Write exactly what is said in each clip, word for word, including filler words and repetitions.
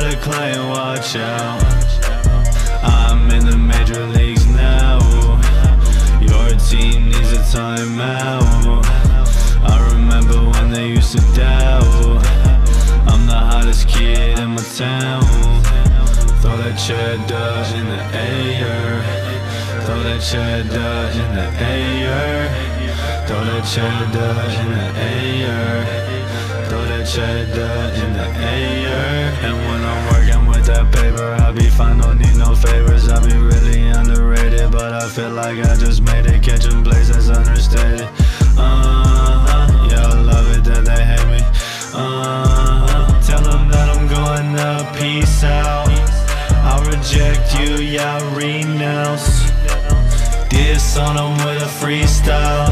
for the client, watch out. I'm in the major leagues now. Your team needs a timeout. I remember when they used to doubt. I'm the hottest kid in my town. Throw that cheddar in the air. Throw that cheddar in the air. Throw that cheddar in the air. Throw that cheddar in the air. And when I'm working with that paper, I be fine, don't need no favors. I be really underrated, but I feel like I just made it. Catching plays that's understated. Uh-huh, yeah, I love it that they hate me. Uh-huh, tell them that I'm going up, peace out. I'll reject you, yeah, I renounce. Diss on them with a freestyle.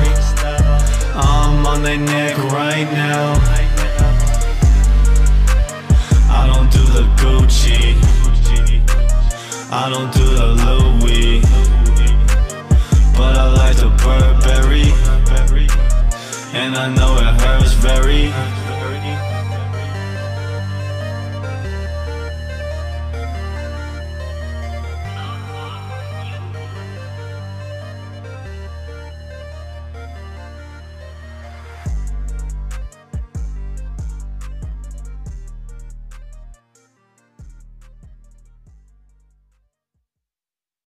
I'm on their neck right now. I don't do the Gucci, I don't do the Louis, but I like the Burberry, and I know it hurts very.